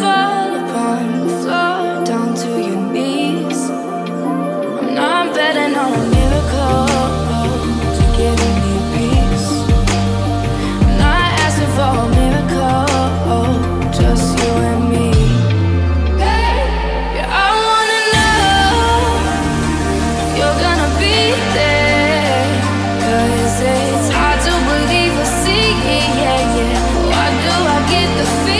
fall upon the floor, down to your knees. I'm not betting on a miracle to give me peace. I'm not asking for a miracle, just you and me. Hey, yeah, I wanna know if you're gonna be there, 'cause it's hard to believe I see it, yeah, yeah. Why do I get the feeling?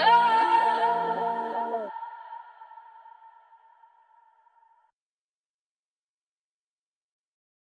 Oh!